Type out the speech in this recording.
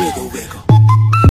Wiggle, wiggle.